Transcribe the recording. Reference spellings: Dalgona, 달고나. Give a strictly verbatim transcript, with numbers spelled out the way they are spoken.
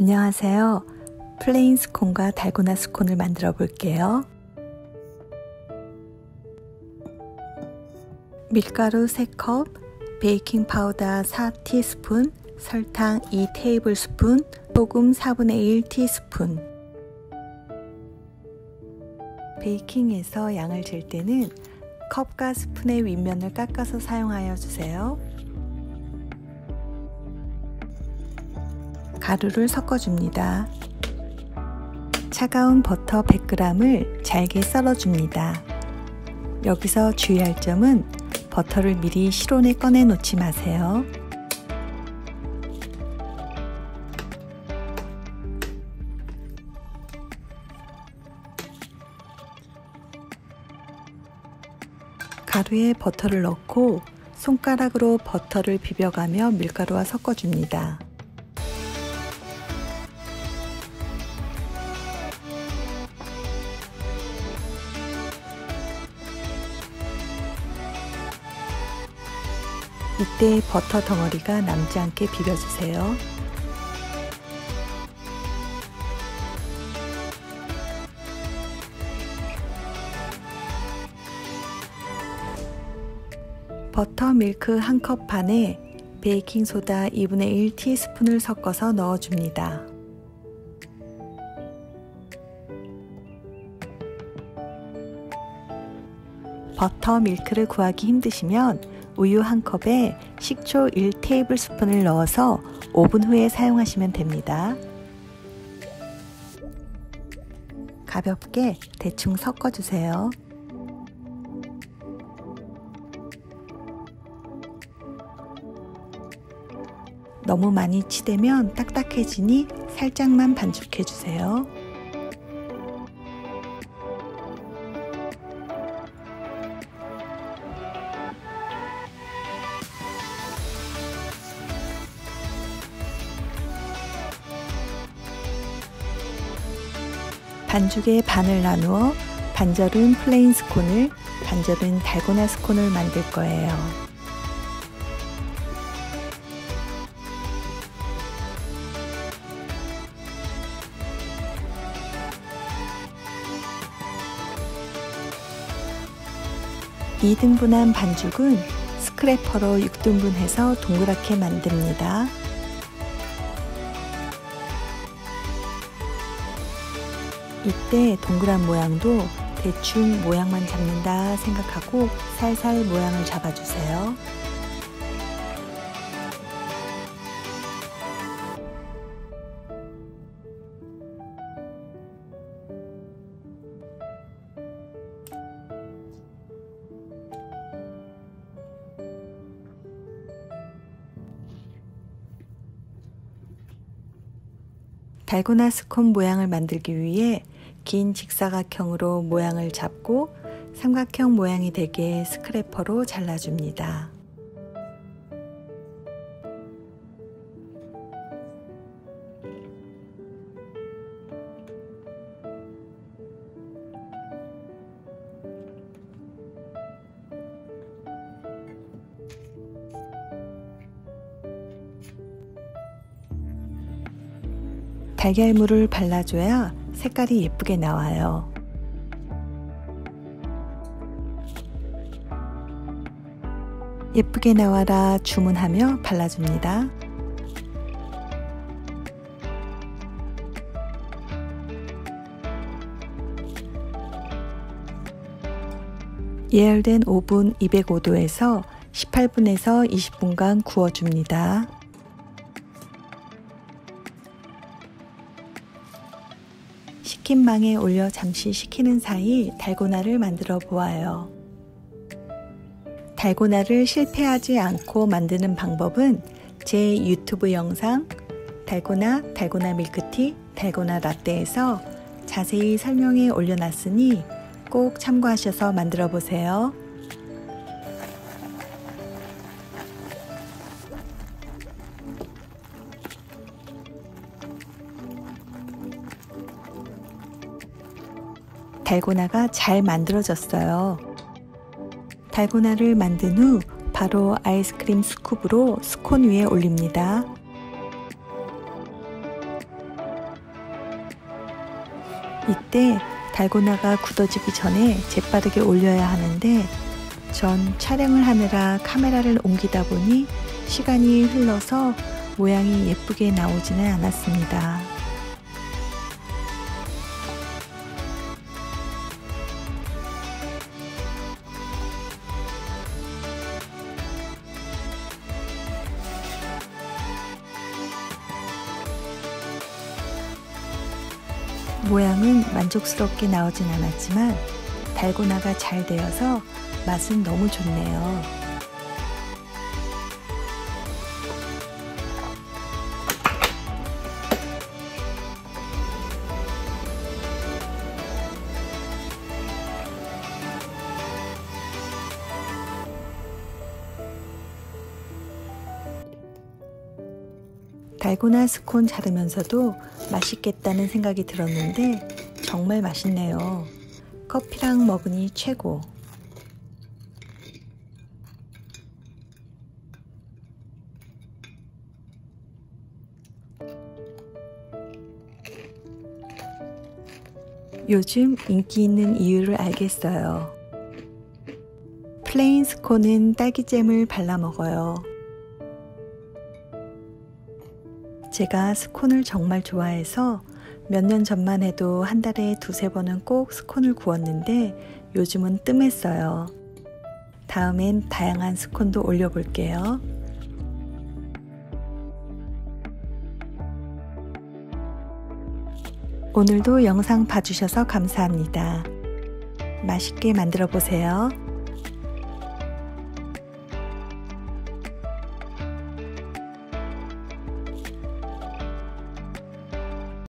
안녕하세요. 플레인 스콘과 달고나 스콘을 만들어 볼게요. 밀가루 세 컵, 베이킹 파우더 사 티스푼, 설탕 이 테이블스푼, 소금 사분의 일 티스푼. 베이킹에서 양을 잴 때는 컵과 스푼의 윗면을 깎아서 사용하여 주세요. 가루를 섞어줍니다. 차가운 버터 백 그램을 잘게 썰어줍니다. 여기서 주의할 점은 버터를 미리 실온에 꺼내 놓지 마세요. 가루에 버터를 넣고 손가락으로 버터를 비벼가며 밀가루와 섞어줍니다. 이때 버터 덩어리가 남지 않게 비벼주세요. 버터 밀크 한 컵 반에 베이킹소다 이분의 일 티스푼을 섞어서 넣어줍니다. 버터 밀크를 구하기 힘드시면 우유 한 컵에 식초 일 테이블스푼을 넣어서 오 분 후에 사용하시면 됩니다. 가볍게 대충 섞어주세요. 너무 많이 치대면 딱딱해지니 살짝만 반죽해주세요. 반죽에 반을 나누어 반절은 플레인 스콘을, 반절은 달고나 스콘을 만들 거예요. 이 등분한 반죽은 스크래퍼로 육 등분해서 동그랗게 만듭니다. 이때 동그란 모양도 대충 모양만 잡는다 생각하고 살살 모양을 잡아주세요. 달고나 스콘 모양을 만들기 위해 긴 직사각형으로 모양을 잡고 삼각형 모양이 되게 스크래퍼로 잘라줍니다. 달걀물을 발라줘야 색깔이 예쁘게 나와요. 예쁘게 나와라 주문하며 발라줍니다. 예열된 오븐 이백오 도에서 십팔 분에서 이십 분간 구워줍니다. 식힌망에 올려 잠시 식히는 사이 달고나를 만들어 보아요. 달고나를 실패하지 않고 만드는 방법은 제 유튜브 영상 달고나, 달고나 밀크티, 달고나 라떼에서 자세히 설명해 올려놨으니 꼭 참고하셔서 만들어 보세요. 달고나가 잘 만들어졌어요. 달고나를 만든 후 바로 아이스크림 스쿱으로 스콘 위에 올립니다. 이때 달고나가 굳어지기 전에 재빠르게 올려야 하는데 전 촬영을 하느라 카메라를 옮기다 보니 시간이 흘러서 모양이 예쁘게 나오지는 않았습니다. 모양은 만족스럽게 나오진 않았지만 달고나가 잘 되어서 맛은 너무 좋네요. 달고나 스콘 자르면서도 맛있겠다는 생각이 들었는데 정말 맛있네요. 커피랑 먹으니 최고. 요즘 인기 있는 이유를 알겠어요. 플레인 스콘은 딸기잼을 발라 먹어요. 제가 스콘을 정말 좋아해서 몇 년 전만 해도 한 달에 두세 번은 꼭 스콘을 구웠는데 요즘은 뜸했어요. 다음엔 다양한 스콘도 올려볼게요. 오늘도 영상 봐주셔서 감사합니다. 맛있게 만들어 보세요.